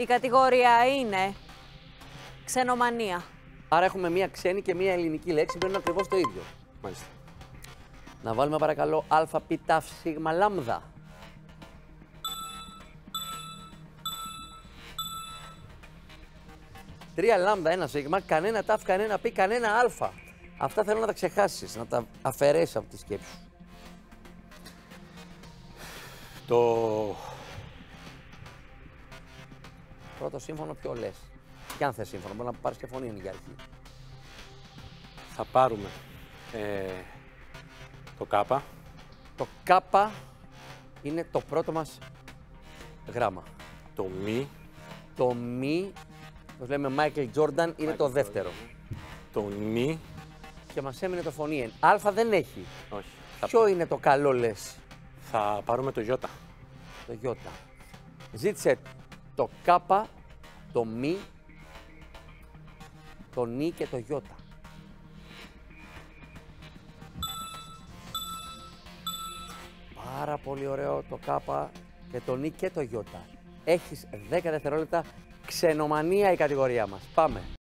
Η κατηγορία είναι ξενομανία. Άρα έχουμε μία ξένη και μία ελληνική λέξη που είναι ακριβώς το ίδιο. Μάλιστα. Να βάλουμε παρακαλώ α, π, τ, σ, λάμδα. Τρία λάμδα, ένα σίγμα, κανένα ταφ, κανένα πι, κανένα α. Αυτά θέλω να τα ξεχάσεις, να τα αφαιρέσεις από τη σκέψη σου. Το πρώτο σύμφωνο ποιο λες? Κι αν θες σύμφωνο, μπορεί να πάρεις και φωνή για αρχή. Θα πάρουμε το κάπα. Το κάπα είναι το πρώτο μας γράμμα. Το μη. Το μη, όπως λέμε Michael Jordan, είναι το δεύτερο. Το νι. Και μας έμεινε το φωνήεν. Αλφα δεν έχει. Όχι. Ποιο είναι το καλό λες? Θα πάρουμε το γιώτα. Το γιώτα. Ζήτησε το κάπα, το μη, το νι και το γιώτα. Πάρα πολύ ωραίο το κάπα και το νι και το γιώτα. Έχεις 10 δευτερόλεπτα. Ξενομανία η κατηγορία μας. Πάμε.